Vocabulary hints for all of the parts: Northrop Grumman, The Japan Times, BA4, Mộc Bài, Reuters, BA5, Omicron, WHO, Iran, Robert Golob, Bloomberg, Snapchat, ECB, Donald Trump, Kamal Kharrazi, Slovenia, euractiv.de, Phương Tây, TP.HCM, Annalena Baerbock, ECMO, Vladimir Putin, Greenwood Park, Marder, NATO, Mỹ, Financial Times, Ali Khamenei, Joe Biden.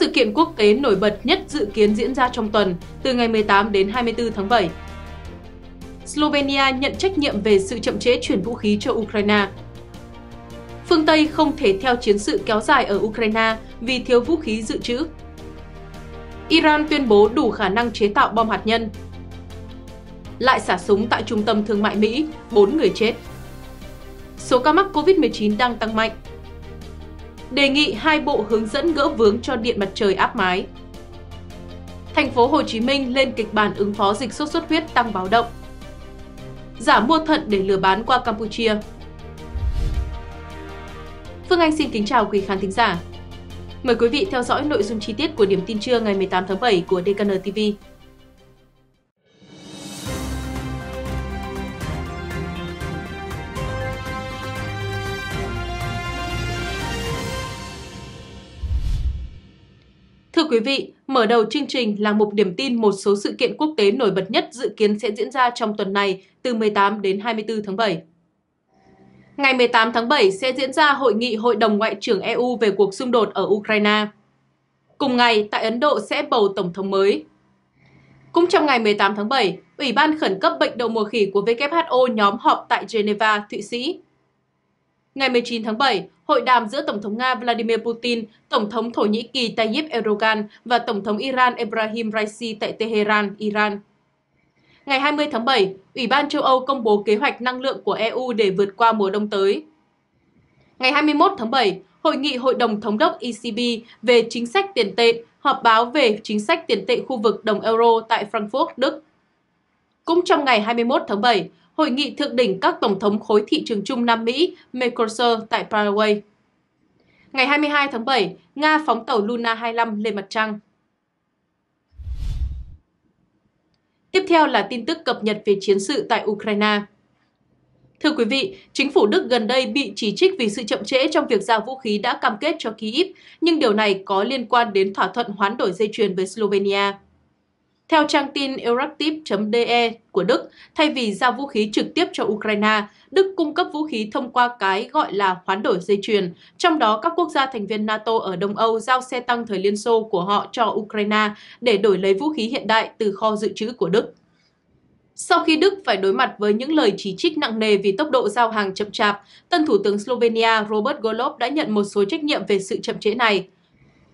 sự kiện quốc tế nổi bật nhất dự kiến diễn ra trong tuần, từ ngày 18 đến 24 tháng 7. Slovenia nhận trách nhiệm về sự chậm trễ chuyển vũ khí cho Ukraina. Phương Tây không thể theo chiến sự kéo dài ở Ukraina vì thiếu vũ khí dự trữ. Iran tuyên bố đủ khả năng chế tạo bom hạt nhân. Lại xả súng tại trung tâm thương mại Mỹ, 4 người chết. Số ca mắc Covid-19 đang tăng mạnh. Đề nghị hai bộ hướng dẫn gỡ vướng cho điện mặt trời áp mái. Thành phố Hồ Chí Minh lên kịch bản ứng phó dịch sốt xuất huyết tăng báo động. Giả mua thận để lừa bán qua Campuchia. Phương Anh xin kính chào quý khán thính giả. Mời quý vị theo dõi nội dung chi tiết của Điểm tin trưa ngày 18 tháng 7 của DKN TV. Thưa quý vị, mở đầu chương trình là mục điểm tin một số sự kiện quốc tế nổi bật nhất dự kiến sẽ diễn ra trong tuần này từ 18 đến 24 tháng 7. Ngày 18 tháng 7 sẽ diễn ra hội nghị Hội đồng Ngoại trưởng EU về cuộc xung đột ở Ukraine. Cùng ngày, tại Ấn Độ sẽ bầu Tổng thống mới. Cũng trong ngày 18 tháng 7, Ủy ban Khẩn cấp Bệnh đậu mùa khỉ của WHO nhóm họp tại Geneva, Thụy Sĩ. Ngày 19 tháng 7, hội đàm giữa Tổng thống Nga Vladimir Putin, Tổng thống Thổ Nhĩ Kỳ Tayyip Erdogan và Tổng thống Iran Ebrahim Raisi tại Tehran, Iran. Ngày 20 tháng 7, Ủy ban châu Âu công bố kế hoạch năng lượng của EU để vượt qua mùa đông tới. Ngày 21 tháng 7, Hội nghị Hội đồng Thống đốc ECB về chính sách tiền tệ, họp báo về chính sách tiền tệ khu vực đồng euro tại Frankfurt, Đức. Cũng trong ngày 21 tháng 7, Hội nghị thượng đỉnh các Tổng thống khối thị trường chung Nam Mỹ, Mercosur tại Paraguay. Ngày 22 tháng 7, Nga phóng tàu Luna 25 lên mặt trăng. Tiếp theo là tin tức cập nhật về chiến sự tại Ukraine. Thưa quý vị, chính phủ Đức gần đây bị chỉ trích vì sự chậm trễ trong việc giao vũ khí đã cam kết cho Kyiv, nhưng điều này có liên quan đến thỏa thuận hoán đổi dây chuyền với Slovenia. Theo trang tin euractiv.de của Đức, thay vì giao vũ khí trực tiếp cho Ukraine, Đức cung cấp vũ khí thông qua cái gọi là hoán đổi dây chuyền, trong đó các quốc gia thành viên NATO ở Đông Âu giao xe tăng thời Liên Xô của họ cho Ukraine để đổi lấy vũ khí hiện đại từ kho dự trữ của Đức. Sau khi Đức phải đối mặt với những lời chỉ trích nặng nề vì tốc độ giao hàng chậm chạp, tân Thủ tướng Slovenia Robert Golob đã nhận một số trách nhiệm về sự chậm trễ này.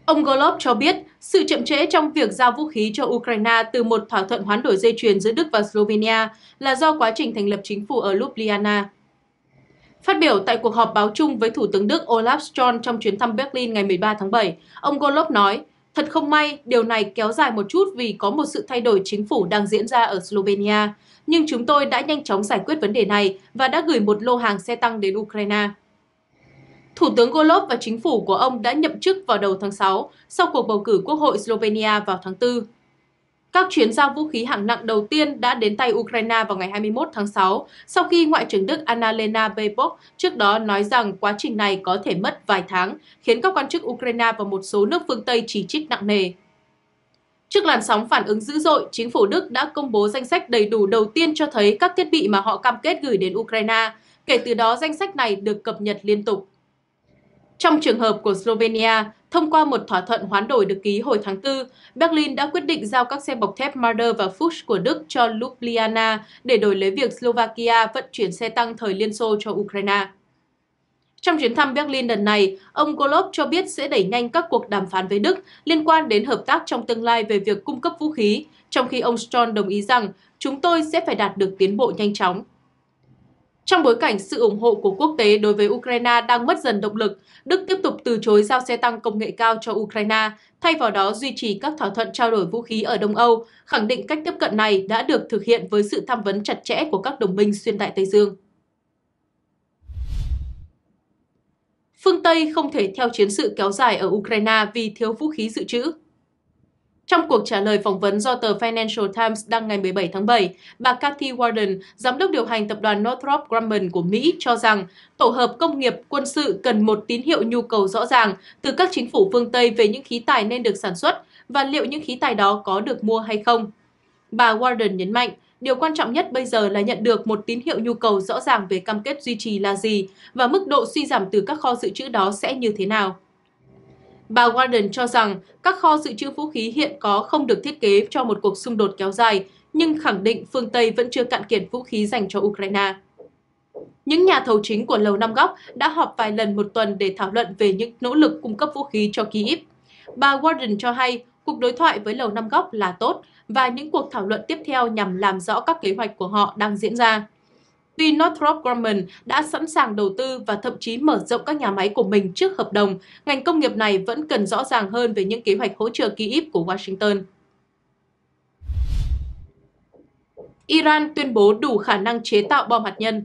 Ông Golob cho biết, sự chậm trễ trong việc giao vũ khí cho Ukraine từ một thỏa thuận hoán đổi dây chuyền giữa Đức và Slovenia là do quá trình thành lập chính phủ ở Ljubljana. Phát biểu tại cuộc họp báo chung với Thủ tướng Đức Olaf Scholz trong chuyến thăm Berlin ngày 13 tháng 7, ông Golob nói, thật không may, điều này kéo dài một chút vì có một sự thay đổi chính phủ đang diễn ra ở Slovenia, nhưng chúng tôi đã nhanh chóng giải quyết vấn đề này và đã gửi một lô hàng xe tăng đến Ukraine. Thủ tướng Golob và chính phủ của ông đã nhậm chức vào đầu tháng 6 sau cuộc bầu cử Quốc hội Slovenia vào tháng 4. Các chuyến giao vũ khí hạng nặng đầu tiên đã đến tay Ukraine vào ngày 21 tháng 6 sau khi Ngoại trưởng Đức Annalena Baerbock trước đó nói rằng quá trình này có thể mất vài tháng, khiến các quan chức Ukraine và một số nước phương Tây chỉ trích nặng nề. Trước làn sóng phản ứng dữ dội, chính phủ Đức đã công bố danh sách đầy đủ đầu tiên cho thấy các thiết bị mà họ cam kết gửi đến Ukraine. Kể từ đó, danh sách này được cập nhật liên tục. Trong trường hợp của Slovenia, thông qua một thỏa thuận hoán đổi được ký hồi tháng 4, Berlin đã quyết định giao các xe bọc thép Marder và Fuchs của Đức cho Ljubljana để đổi lấy việc Slovakia vận chuyển xe tăng thời Liên Xô cho Ukraine. Trong chuyến thăm Berlin lần này, ông Golob cho biết sẽ đẩy nhanh các cuộc đàm phán với Đức liên quan đến hợp tác trong tương lai về việc cung cấp vũ khí, trong khi ông Scholz đồng ý rằng chúng tôi sẽ phải đạt được tiến bộ nhanh chóng. Trong bối cảnh sự ủng hộ của quốc tế đối với Ukraine đang mất dần động lực, Đức tiếp tục từ chối giao xe tăng công nghệ cao cho Ukraine, thay vào đó duy trì các thỏa thuận trao đổi vũ khí ở Đông Âu, khẳng định cách tiếp cận này đã được thực hiện với sự tham vấn chặt chẽ của các đồng minh xuyên đại Tây Dương. Phương Tây không thể theo chiến sự kéo dài ở Ukraine vì thiếu vũ khí dự trữ. Trong cuộc trả lời phỏng vấn do tờ Financial Times đăng ngày 17 tháng 7, bà Kathy Warden, giám đốc điều hành tập đoàn Northrop Grumman của Mỹ, cho rằng tổ hợp công nghiệp quân sự cần một tín hiệu nhu cầu rõ ràng từ các chính phủ phương Tây về những khí tài nên được sản xuất và liệu những khí tài đó có được mua hay không. Bà Warden nhấn mạnh, điều quan trọng nhất bây giờ là nhận được một tín hiệu nhu cầu rõ ràng về cam kết duy trì là gì và mức độ suy giảm từ các kho dự trữ đó sẽ như thế nào. Bà Warden cho rằng các kho dự trữ vũ khí hiện có không được thiết kế cho một cuộc xung đột kéo dài, nhưng khẳng định phương Tây vẫn chưa cạn kiệt vũ khí dành cho Ukraina. Những nhà thầu chính của Lầu Năm Góc đã họp vài lần một tuần để thảo luận về những nỗ lực cung cấp vũ khí cho Kyiv. Bà Warden cho hay cuộc đối thoại với Lầu Năm Góc là tốt và những cuộc thảo luận tiếp theo nhằm làm rõ các kế hoạch của họ đang diễn ra. Tuy Northrop Grumman đã sẵn sàng đầu tư và thậm chí mở rộng các nhà máy của mình trước hợp đồng, ngành công nghiệp này vẫn cần rõ ràng hơn về những kế hoạch hỗ trợ Kyiv của Washington. Iran tuyên bố đủ khả năng chế tạo bom hạt nhân.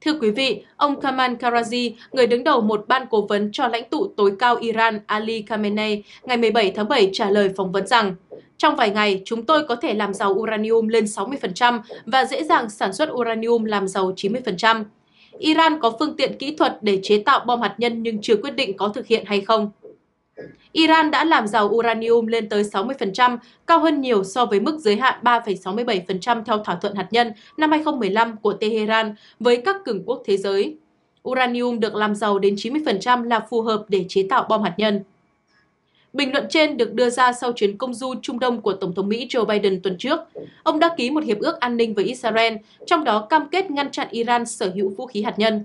Thưa quý vị, ông Kamal Kharrazi, người đứng đầu một ban cố vấn cho lãnh tụ tối cao Iran Ali Khamenei, ngày 17 tháng 7 trả lời phỏng vấn rằng trong vài ngày, chúng tôi có thể làm giàu uranium lên 60% và dễ dàng sản xuất uranium làm giàu 90%. Iran có phương tiện kỹ thuật để chế tạo bom hạt nhân nhưng chưa quyết định có thực hiện hay không. Iran đã làm giàu uranium lên tới 60%, cao hơn nhiều so với mức giới hạn 3,67% theo thỏa thuận hạt nhân năm 2015 của Tehran với các cường quốc thế giới. Uranium được làm giàu đến 90% là phù hợp để chế tạo bom hạt nhân. Bình luận trên được đưa ra sau chuyến công du Trung Đông của Tổng thống Mỹ Joe Biden tuần trước. Ông đã ký một hiệp ước an ninh với Israel, trong đó cam kết ngăn chặn Iran sở hữu vũ khí hạt nhân.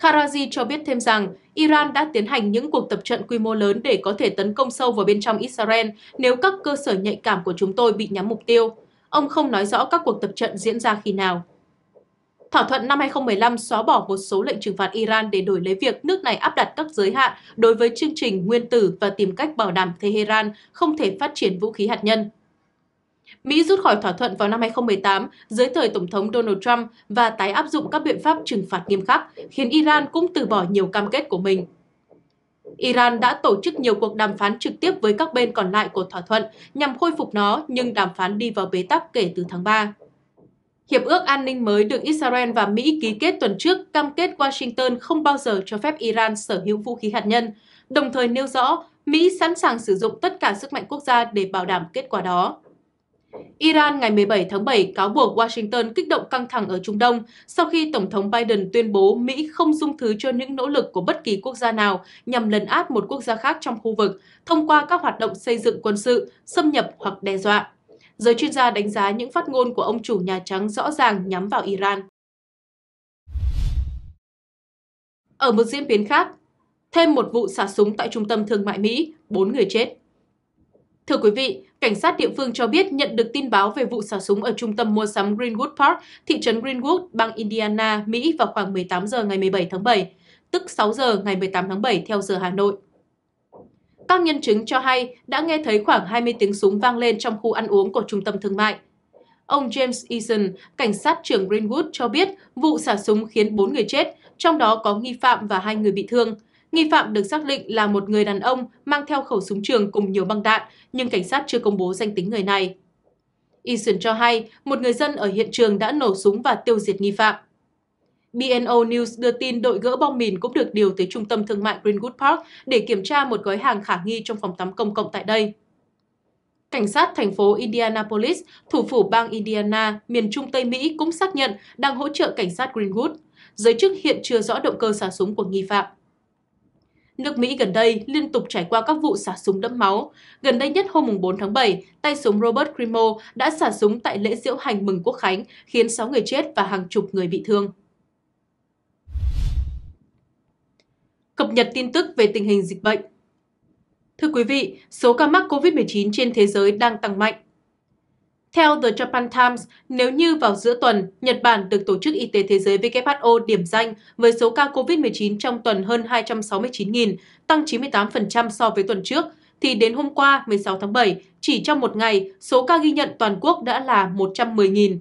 Kharrazi cho biết thêm rằng Iran đã tiến hành những cuộc tập trận quy mô lớn để có thể tấn công sâu vào bên trong Israel nếu các cơ sở nhạy cảm của chúng tôi bị nhắm mục tiêu. Ông không nói rõ các cuộc tập trận diễn ra khi nào. Thỏa thuận năm 2015 xóa bỏ một số lệnh trừng phạt Iran để đổi lấy việc nước này áp đặt các giới hạn đối với chương trình nguyên tử và tìm cách bảo đảm Tehran không thể phát triển vũ khí hạt nhân. Mỹ rút khỏi thỏa thuận vào năm 2018 dưới thời Tổng thống Donald Trump và tái áp dụng các biện pháp trừng phạt nghiêm khắc, khiến Iran cũng từ bỏ nhiều cam kết của mình. Iran đã tổ chức nhiều cuộc đàm phán trực tiếp với các bên còn lại của thỏa thuận nhằm khôi phục nó, nhưng đàm phán đi vào bế tắc kể từ tháng 3. Hiệp ước an ninh mới được Israel và Mỹ ký kết tuần trước cam kết Washington không bao giờ cho phép Iran sở hữu vũ khí hạt nhân, đồng thời nêu rõ Mỹ sẵn sàng sử dụng tất cả sức mạnh quốc gia để bảo đảm kết quả đó. Iran ngày 17 tháng 7 cáo buộc Washington kích động căng thẳng ở Trung Đông sau khi Tổng thống Biden tuyên bố Mỹ không dung thứ cho những nỗ lực của bất kỳ quốc gia nào nhằm lấn át một quốc gia khác trong khu vực thông qua các hoạt động xây dựng quân sự, xâm nhập hoặc đe dọa. Giới chuyên gia đánh giá những phát ngôn của ông chủ Nhà Trắng rõ ràng nhắm vào Iran. Ở một diễn biến khác, thêm một vụ xả súng tại trung tâm thương mại Mỹ, 4 người chết. Thưa quý vị, cảnh sát địa phương cho biết nhận được tin báo về vụ xả súng ở trung tâm mua sắm Greenwood Park, thị trấn Greenwood, bang Indiana, Mỹ vào khoảng 18 giờ ngày 17 tháng 7, tức 6 giờ ngày 18 tháng 7 theo giờ Hà Nội. Các nhân chứng cho hay đã nghe thấy khoảng 20 tiếng súng vang lên trong khu ăn uống của trung tâm thương mại. Ông James Eason, cảnh sát trưởng Greenwood cho biết vụ xả súng khiến 4 người chết, trong đó có nghi phạm và 2 người bị thương. Nghi phạm được xác định là một người đàn ông mang theo khẩu súng trường cùng nhiều băng đạn, nhưng cảnh sát chưa công bố danh tính người này. Eason cho hay một người dân ở hiện trường đã nổ súng và tiêu diệt nghi phạm. BNO News đưa tin đội gỡ bom mìn cũng được điều tới trung tâm thương mại Greenwood Park để kiểm tra một gói hàng khả nghi trong phòng tắm công cộng tại đây. Cảnh sát thành phố Indianapolis, thủ phủ bang Indiana, miền Trung Tây Mỹ cũng xác nhận đang hỗ trợ cảnh sát Greenwood. Giới chức hiện chưa rõ động cơ xả súng của nghi phạm. Nước Mỹ gần đây liên tục trải qua các vụ xả súng đẫm máu. Gần đây nhất hôm 4 tháng 7, tay súng Robert Golob đã xả súng tại lễ diễu hành mừng Quốc khánh, khiến 6 người chết và hàng chục người bị thương. Cập nhật tin tức về tình hình dịch bệnh. Thưa quý vị, số ca mắc COVID-19 trên thế giới đang tăng mạnh. Theo The Japan Times, nếu như vào giữa tuần, Nhật Bản được Tổ chức Y tế Thế giới WHO điểm danh với số ca COVID-19 trong tuần hơn 269.000, tăng 98% so với tuần trước, thì đến hôm qua 16 tháng 7, chỉ trong một ngày, số ca ghi nhận toàn quốc đã là 110.000.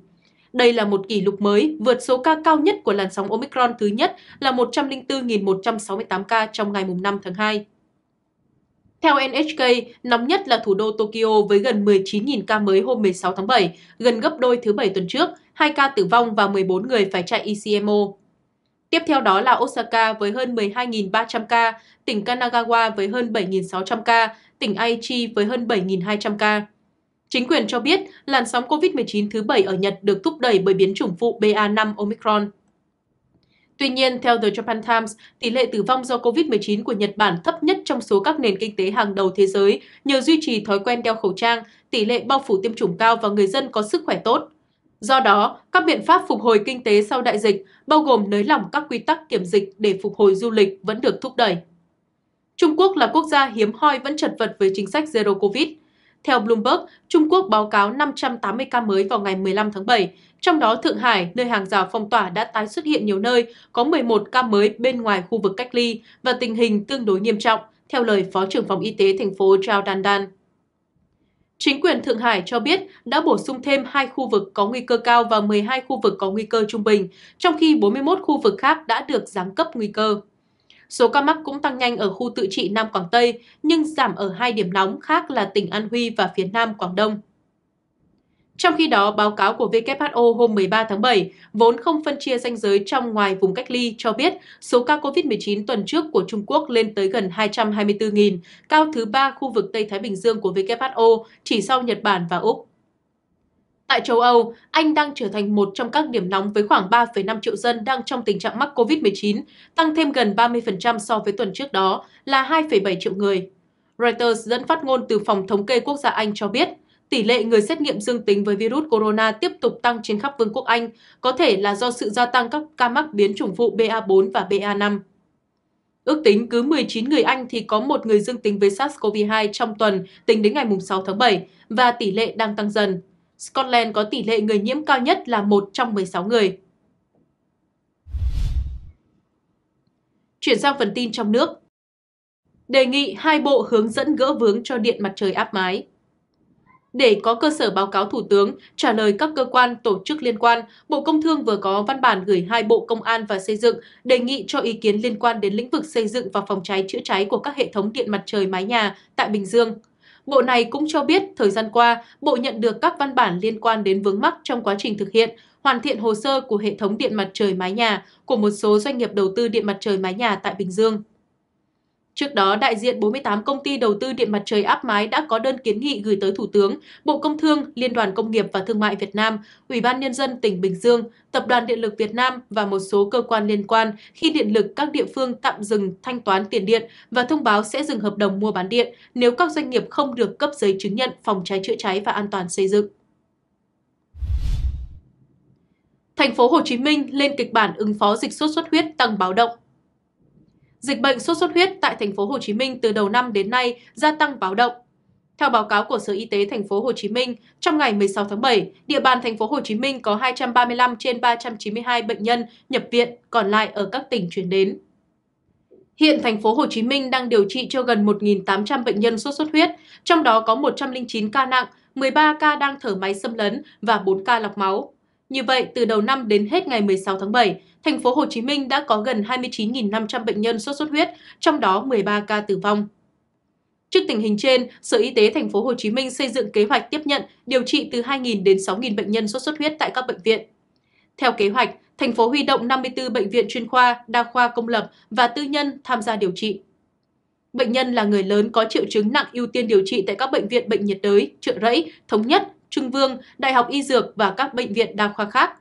Đây là một kỷ lục mới, vượt số ca cao nhất của làn sóng Omicron thứ nhất là 104.168 ca trong ngày 5 tháng 2. Theo NHK, nóng nhất là thủ đô Tokyo với gần 19.000 ca mới hôm 16 tháng 7, gần gấp đôi thứ Bảy tuần trước, 2 ca tử vong và 14 người phải chạy ECMO. Tiếp theo đó là Osaka với hơn 12.300 ca, tỉnh Kanagawa với hơn 7.600 ca, tỉnh Aichi với hơn 7.200 ca. Chính quyền cho biết làn sóng COVID-19 thứ Bảy ở Nhật được thúc đẩy bởi biến chủng phụ BA5 Omicron. Tuy nhiên, theo The Japan Times, tỷ lệ tử vong do COVID-19 của Nhật Bản thấp nhất trong số các nền kinh tế hàng đầu thế giới nhờ duy trì thói quen đeo khẩu trang, tỷ lệ bao phủ tiêm chủng cao và người dân có sức khỏe tốt. Do đó, các biện pháp phục hồi kinh tế sau đại dịch, bao gồm nới lỏng các quy tắc kiểm dịch để phục hồi du lịch vẫn được thúc đẩy. Trung Quốc là quốc gia hiếm hoi vẫn chật vật với chính sách Zero Covid. Theo Bloomberg, Trung Quốc báo cáo 580 ca mới vào ngày 15 tháng 7, trong đó Thượng Hải, nơi hàng rào phong tỏa đã tái xuất hiện nhiều nơi, có 11 ca mới bên ngoài khu vực cách ly và tình hình tương đối nghiêm trọng, theo lời Phó trưởng phòng y tế thành phố Zhao Dandan. Chính quyền Thượng Hải cho biết đã bổ sung thêm 2 khu vực có nguy cơ cao và 12 khu vực có nguy cơ trung bình, trong khi 41 khu vực khác đã được giáng cấp nguy cơ. Số ca mắc cũng tăng nhanh ở khu tự trị Nam Quảng Tây, nhưng giảm ở 2 điểm nóng khác là tỉnh An Huy và phía Nam Quảng Đông. Trong khi đó, báo cáo của WHO hôm 13 tháng 7, vốn không phân chia ranh giới trong ngoài vùng cách ly, cho biết số ca COVID-19 tuần trước của Trung Quốc lên tới gần 224.000, cao thứ 3 khu vực Tây Thái Bình Dương của WHO, chỉ sau Nhật Bản và Úc. Tại châu Âu, Anh đang trở thành một trong các điểm nóng với khoảng 3,5 triệu dân đang trong tình trạng mắc COVID-19, tăng thêm gần 30% so với tuần trước đó là 2,7 triệu người. Reuters dẫn phát ngôn từ Phòng Thống kê Quốc gia Anh cho biết, tỷ lệ người xét nghiệm dương tính với virus corona tiếp tục tăng trên khắp Vương quốc Anh, có thể là do sự gia tăng các ca mắc biến chủng phụ BA4 và BA5. Ước tính cứ 19 người Anh thì có 1 người dương tính với SARS-CoV-2 trong tuần tính đến ngày 6 tháng 7, và tỷ lệ đang tăng dần. Scotland có tỷ lệ người nhiễm cao nhất là 1 trong 16 người. Chuyển sang phần tin trong nước. Đề nghị 2 bộ hướng dẫn gỡ vướng cho điện mặt trời áp mái. Để có cơ sở báo cáo Thủ tướng, trả lời các cơ quan, tổ chức liên quan, Bộ Công Thương vừa có văn bản gửi 2 Bộ Công an và Xây dựng đề nghị cho ý kiến liên quan đến lĩnh vực xây dựng và phòng cháy chữa cháy của các hệ thống điện mặt trời mái nhà tại Bình Dương. Bộ này cũng cho biết, thời gian qua, Bộ nhận được các văn bản liên quan đến vướng mắc trong quá trình thực hiện, hoàn thiện hồ sơ của hệ thống điện mặt trời mái nhà của một số doanh nghiệp đầu tư điện mặt trời mái nhà tại Bình Dương. Trước đó, đại diện 48 công ty đầu tư điện mặt trời áp mái đã có đơn kiến nghị gửi tới Thủ tướng, Bộ Công Thương, Liên đoàn Công nghiệp và Thương mại Việt Nam, Ủy ban Nhân dân tỉnh Bình Dương, Tập đoàn Điện lực Việt Nam và một số cơ quan liên quan khi điện lực các địa phương tạm dừng thanh toán tiền điện và thông báo sẽ dừng hợp đồng mua bán điện nếu các doanh nghiệp không được cấp giấy chứng nhận phòng cháy chữa cháy và an toàn xây dựng. Thành phố Hồ Chí Minh lên kịch bản ứng phó dịch sốt xuất huyết tăng báo động. Dịch bệnh sốt xuất huyết tại thành phố Hồ Chí Minh từ đầu năm đến nay gia tăng báo động. Theo báo cáo của Sở Y tế thành phố Hồ Chí Minh, trong ngày 16 tháng 7, địa bàn thành phố Hồ Chí Minh có 235 trên 392 bệnh nhân nhập viện, còn lại ở các tỉnh chuyển đến. Hiện thành phố Hồ Chí Minh đang điều trị cho gần 1.800 bệnh nhân sốt xuất huyết, trong đó có 109 ca nặng, 13 ca đang thở máy xâm lấn và 4 ca lọc máu. Như vậy, từ đầu năm đến hết ngày 16 tháng 7, thành phố Hồ Chí Minh đã có gần 29.500 bệnh nhân sốt xuất huyết, trong đó 13 ca tử vong. Trước tình hình trên, Sở Y tế thành phố Hồ Chí Minh xây dựng kế hoạch tiếp nhận điều trị từ 2.000 đến 6.000 bệnh nhân sốt xuất huyết tại các bệnh viện. Theo kế hoạch, thành phố huy động 54 bệnh viện chuyên khoa, đa khoa công lập và tư nhân tham gia điều trị. Bệnh nhân là người lớn có triệu chứng nặng ưu tiên điều trị tại các bệnh viện Bệnh nhiệt đới, Chợ Rẫy, Thống Nhất, Trưng Vương, Đại học Y Dược và các bệnh viện đa khoa khác.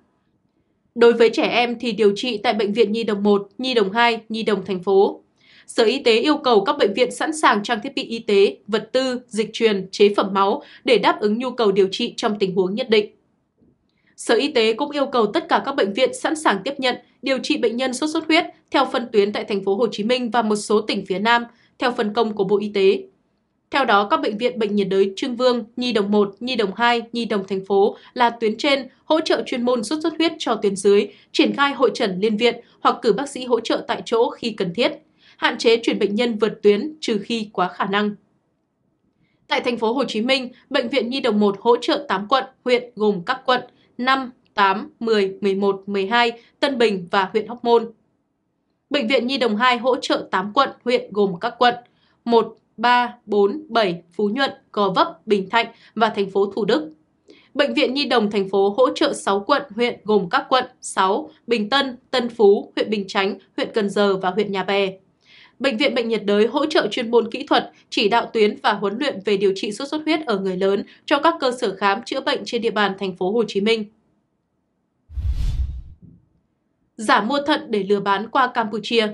Đối với trẻ em thì điều trị tại Bệnh viện Nhi đồng 1, Nhi đồng 2, Nhi đồng thành phố. Sở Y tế yêu cầu các bệnh viện sẵn sàng trang thiết bị y tế, vật tư, dịch truyền, chế phẩm máu để đáp ứng nhu cầu điều trị trong tình huống nhất định. Sở Y tế cũng yêu cầu tất cả các bệnh viện sẵn sàng tiếp nhận, điều trị bệnh nhân sốt xuất huyết theo phân tuyến tại thành phố Hồ Chí Minh và một số tỉnh phía Nam, theo phân công của Bộ Y tế. Theo đó, các bệnh viện Bệnh nhiệt đới Trương Vương, Nhi đồng 1, Nhi đồng 2, Nhi đồng thành phố là tuyến trên hỗ trợ chuyên môn sốt xuất huyết cho tuyến dưới, triển khai hội chẩn liên viện hoặc cử bác sĩ hỗ trợ tại chỗ khi cần thiết, hạn chế chuyển bệnh nhân vượt tuyến trừ khi quá khả năng. Tại thành phố Hồ Chí Minh, Bệnh viện Nhi đồng 1 hỗ trợ 8 quận, huyện gồm các quận 5, 8, 10, 11, 12, Tân Bình và huyện Hóc Môn. Bệnh viện Nhi đồng 2 hỗ trợ 8 quận, huyện gồm các quận 1, 3, 4, 7, Phú Nhuận, Gò Vấp, Bình Thạnh và thành phố Thủ Đức. Bệnh viện Nhi đồng thành phố hỗ trợ 6 quận, huyện gồm các quận 6, Bình Tân, Tân Phú, huyện Bình Chánh, huyện Cần Giờ và huyện Nhà Bè. Bệnh viện Bệnh nhiệt đới hỗ trợ chuyên môn kỹ thuật, chỉ đạo tuyến và huấn luyện về điều trị sốt xuất huyết ở người lớn cho các cơ sở khám chữa bệnh trên địa bàn thành phố Hồ Chí Minh. giả mua thận để lừa bán qua Campuchia.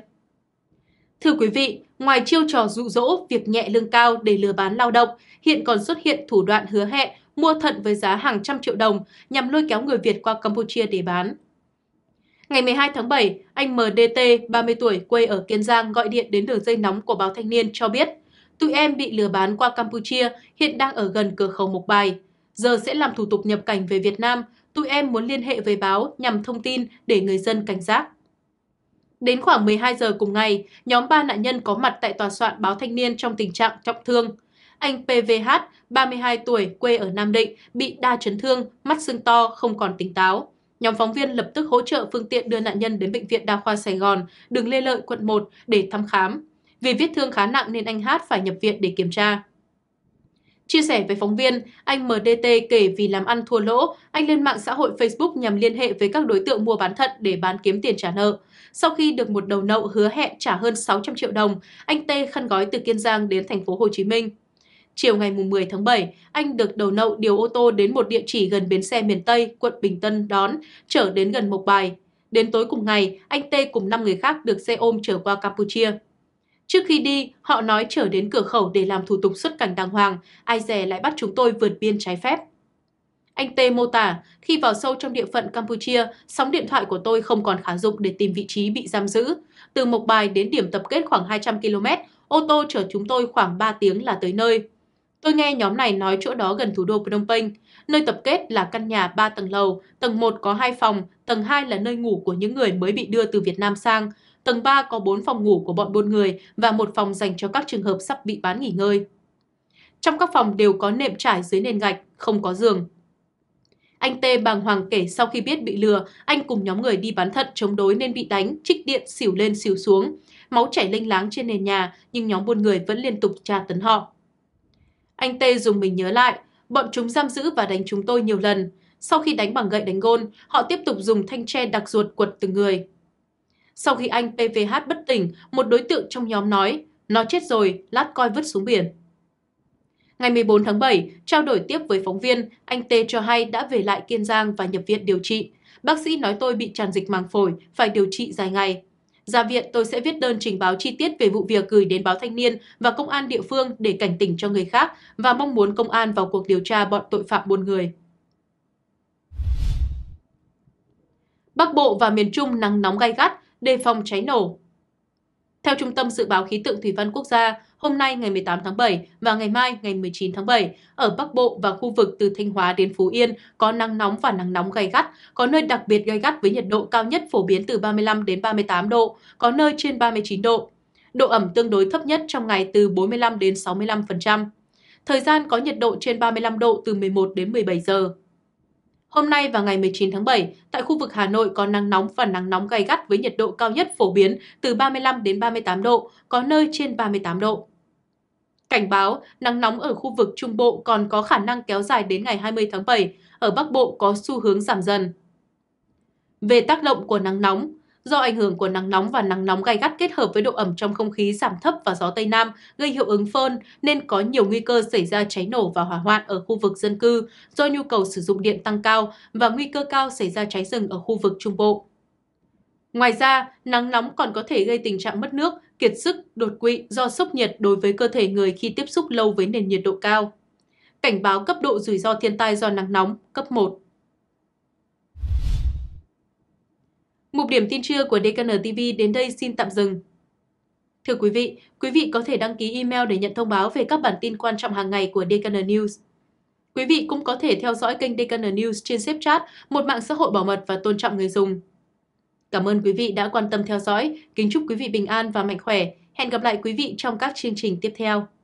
Thưa quý vị, ngoài chiêu trò dụ dỗ việc nhẹ lương cao để lừa bán lao động, hiện còn xuất hiện thủ đoạn hứa hẹn mua thận với giá hàng trăm triệu đồng nhằm lôi kéo người Việt qua Campuchia để bán. Ngày 12 tháng 7, anh MDT, 30 tuổi, quê ở Kiên Giang gọi điện đến đường dây nóng của báo Thanh Niên cho biết tụi em bị lừa bán qua Campuchia, hiện đang ở gần cửa khẩu Mộc Bài. Giờ sẽ làm thủ tục nhập cảnh về Việt Nam, tụi em muốn liên hệ với báo nhằm thông tin để người dân cảnh giác. Đến khoảng 12 giờ cùng ngày, nhóm 3 nạn nhân có mặt tại tòa soạn báo Thanh Niên trong tình trạng trọng thương. Anh PVH, 32 tuổi, quê ở Nam Định, bị đa chấn thương, mắt sưng to, không còn tỉnh táo. Nhóm phóng viên lập tức hỗ trợ phương tiện đưa nạn nhân đến Bệnh viện Đa khoa Sài Gòn, đường Lê Lợi, quận 1 để thăm khám. Vì vết thương khá nặng nên anh Hát phải nhập viện để kiểm tra. Chia sẻ với phóng viên, anh MDT kể vì làm ăn thua lỗ, anh lên mạng xã hội Facebook nhằm liên hệ với các đối tượng mua bán thận để bán kiếm tiền trả nợ. Sau khi được một đầu nậu hứa hẹn trả hơn 600 triệu đồng, anh T khăn gói từ Kiên Giang đến thành phố Hồ Chí Minh. Chiều ngày 10 tháng 7, anh được đầu nậu điều ô tô đến một địa chỉ gần bến xe miền Tây, quận Bình Tân đón, chở đến gần Mộc Bài. Đến tối cùng ngày, anh T cùng 5 người khác được xe ôm chở qua Campuchia. Trước khi đi, họ nói chở đến cửa khẩu để làm thủ tục xuất cảnh đàng hoàng, ai dè lại bắt chúng tôi vượt biên trái phép. Anh T mô tả, khi vào sâu trong địa phận Campuchia, sóng điện thoại của tôi không còn khả dụng để tìm vị trí bị giam giữ. Từ Mộc Bài đến điểm tập kết khoảng 200 km, ô tô chở chúng tôi khoảng 3 tiếng là tới nơi. Tôi nghe nhóm này nói chỗ đó gần thủ đô Phnom Penh, nơi tập kết là căn nhà 3 tầng lầu, tầng 1 có 2 phòng, tầng 2 là nơi ngủ của những người mới bị đưa từ Việt Nam sang, tầng 3 có 4 phòng ngủ của bọn buôn người và một phòng dành cho các trường hợp sắp bị bán nghỉ ngơi. Trong các phòng đều có nệm trải dưới nền gạch, không có giường. Anh T bàng hoàng kể sau khi biết bị lừa, anh cùng nhóm người đi bán thận chống đối nên bị đánh, trích điện xỉu lên xỉu xuống, máu chảy lênh láng trên nền nhà nhưng nhóm buôn người vẫn liên tục tra tấn họ. Anh T dùng mình nhớ lại, bọn chúng giam giữ và đánh chúng tôi nhiều lần. Sau khi đánh bằng gậy đánh gôn, họ tiếp tục dùng thanh tre đặc ruột quật từng người. Sau khi anh PVH bất tỉnh, một đối tượng trong nhóm nói, nó chết rồi, lát coi vứt xuống biển. Ngày 14 tháng 7, trao đổi tiếp với phóng viên, anh T cho hay đã về lại Kiên Giang và nhập viện điều trị. Bác sĩ nói tôi bị tràn dịch màng phổi, phải điều trị dài ngày. Ra viện tôi sẽ viết đơn trình báo chi tiết về vụ việc gửi đến báo Thanh Niên và công an địa phương để cảnh tỉnh cho người khác và mong muốn công an vào cuộc điều tra bọn tội phạm buôn người. Bắc Bộ và miền Trung nắng nóng gay gắt, đề phòng cháy nổ. Theo Trung tâm Dự báo Khí tượng Thủy văn Quốc gia, hôm nay ngày 18 tháng 7 và ngày mai ngày 19 tháng 7, ở Bắc Bộ và khu vực từ Thanh Hóa đến Phú Yên có nắng nóng và nắng nóng gay gắt, có nơi đặc biệt gay gắt với nhiệt độ cao nhất phổ biến từ 35 đến 38 độ, có nơi trên 39 độ. Độ ẩm tương đối thấp nhất trong ngày từ 45 đến 65%. Thời gian có nhiệt độ trên 35 độ từ 11 đến 17 giờ. Hôm nay và ngày 19 tháng 7, tại khu vực Hà Nội có nắng nóng và nắng nóng gay gắt với nhiệt độ cao nhất phổ biến từ 35 đến 38 độ, có nơi trên 38 độ. Cảnh báo, nắng nóng ở khu vực Trung Bộ còn có khả năng kéo dài đến ngày 20 tháng 7, ở Bắc Bộ có xu hướng giảm dần. Về tác động của nắng nóng, do ảnh hưởng của nắng nóng và nắng nóng gay gắt kết hợp với độ ẩm trong không khí giảm thấp và gió Tây Nam gây hiệu ứng phơn nên có nhiều nguy cơ xảy ra cháy nổ và hỏa hoạn ở khu vực dân cư do nhu cầu sử dụng điện tăng cao và nguy cơ cao xảy ra cháy rừng ở khu vực Trung Bộ. Ngoài ra, nắng nóng còn có thể gây tình trạng mất nước, kiệt sức, đột quỵ do sốc nhiệt đối với cơ thể người khi tiếp xúc lâu với nền nhiệt độ cao. Cảnh báo cấp độ rủi ro thiên tai do nắng nóng, cấp 1. Mục điểm tin trưa của DKN TV đến đây xin tạm dừng. Thưa quý vị có thể đăng ký email để nhận thông báo về các bản tin quan trọng hàng ngày của DKN News. Quý vị cũng có thể theo dõi kênh DKN News trên Snapchat, một mạng xã hội bảo mật và tôn trọng người dùng. Cảm ơn quý vị đã quan tâm theo dõi. Kính chúc quý vị bình an và mạnh khỏe. Hẹn gặp lại quý vị trong các chương trình tiếp theo.